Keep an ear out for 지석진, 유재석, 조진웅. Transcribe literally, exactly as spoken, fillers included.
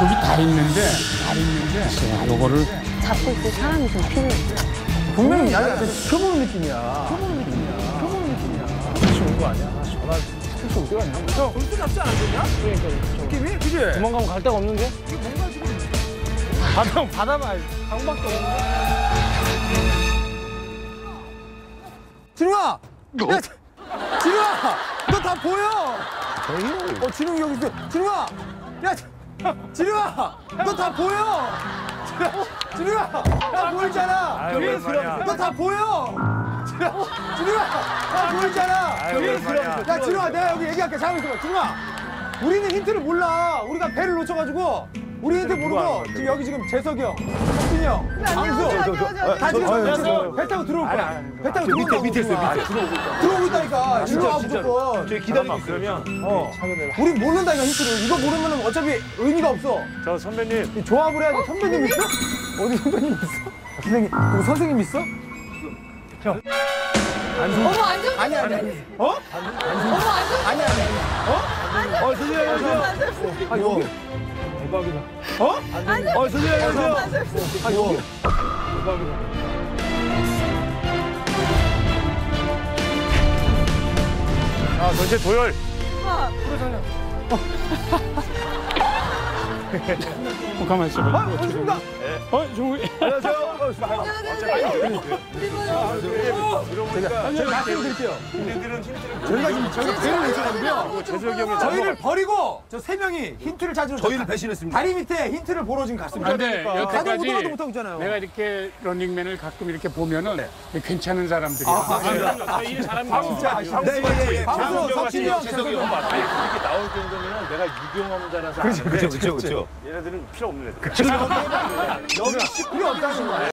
저기 다 있는데, 다 있는데. 자, 요거를. 잡고 있을 사람이 좀 필요해. 분명히 아니, 펴보는 느낌이야. 펴보는 느낌이야. 펴보는 느낌이야. 다시 올 거 아니야. 전화, 택시 어디 갔냐? 야, 골프 잡지 않았냐? 그러니까. 느낌이? 그지? 도망가면 갈 데가 없는데? 이게 뭔가 지금. 바다, 바다만, 강밖에 없는데? 진웅아! 야, 진웅아! 너 다 보여! 어, 진웅이 여기 있어. 진웅아! 야! 진웅아! 너 다 보여! 진웅아! 나 보이잖아! 너 다 보여! 진웅아! 나 보이잖아! 야, 진웅아, 내가 여기 얘기할게. 잠깐만 있어봐. 진웅아! 우리는 힌트를 몰라. 우리가 배를 놓쳐가지고. 우리 힌트 모르고. 지금 여기 지금 재석이 형, 석진이 형, 강수. 다 지금 배 타고 들어올 거야. 배 타고 들어올 거야. 밑에 있어요, 밑에. 들어오고 있다니까. 진짜, 진짜. 저희 기다리고 있으면. 우리 모른다니까, 힌트를. 이거 모르면 어차피 의미가 없어. 저 선배님. 조합을 해야 돼. 선배님 있어? 어디 선배님 있어? 선생님, 누구 선생님 있어? 형. 어머, 안 좋은데? 아니, 아니, 아니. 어? 어머, 안 좋은데? 아니, 아니, 아니. 어? 어, 선생님, 안녕하세요. 아, 여기. 대박이다. 어? 어, 선생님 안녕하세요. 아, 이거. 대박이다. 아, 전체 도열. 아, 그러잖아요. 어, 가만 있어. 아, 반갑습니다. 어, 종우. 안녕하세요. 안녕하세요. 제가 말씀을 드릴게요. 저희가 지금 저희가 배를 내주는데요. 재석이 형이 저희를 버리고 저 세 명이 힌트를 찾으러 저희를 배신했습니다. 다리 밑에 힌트를 보러 지금 갔습니다. 근데 여태까지 내가 이렇게 런닝맨을 가끔 이렇게 보면은 괜찮은 사람들이야. 아, 이 사람들. 네, 방금 석진이 형, 재석이 형 맞아. 이렇게 나올 정도면 내가 유경험자라서. 그렇죠, 그렇죠, 그렇죠. 얘네들은 필요 없는 애들. 여기 필요 없다는 거야.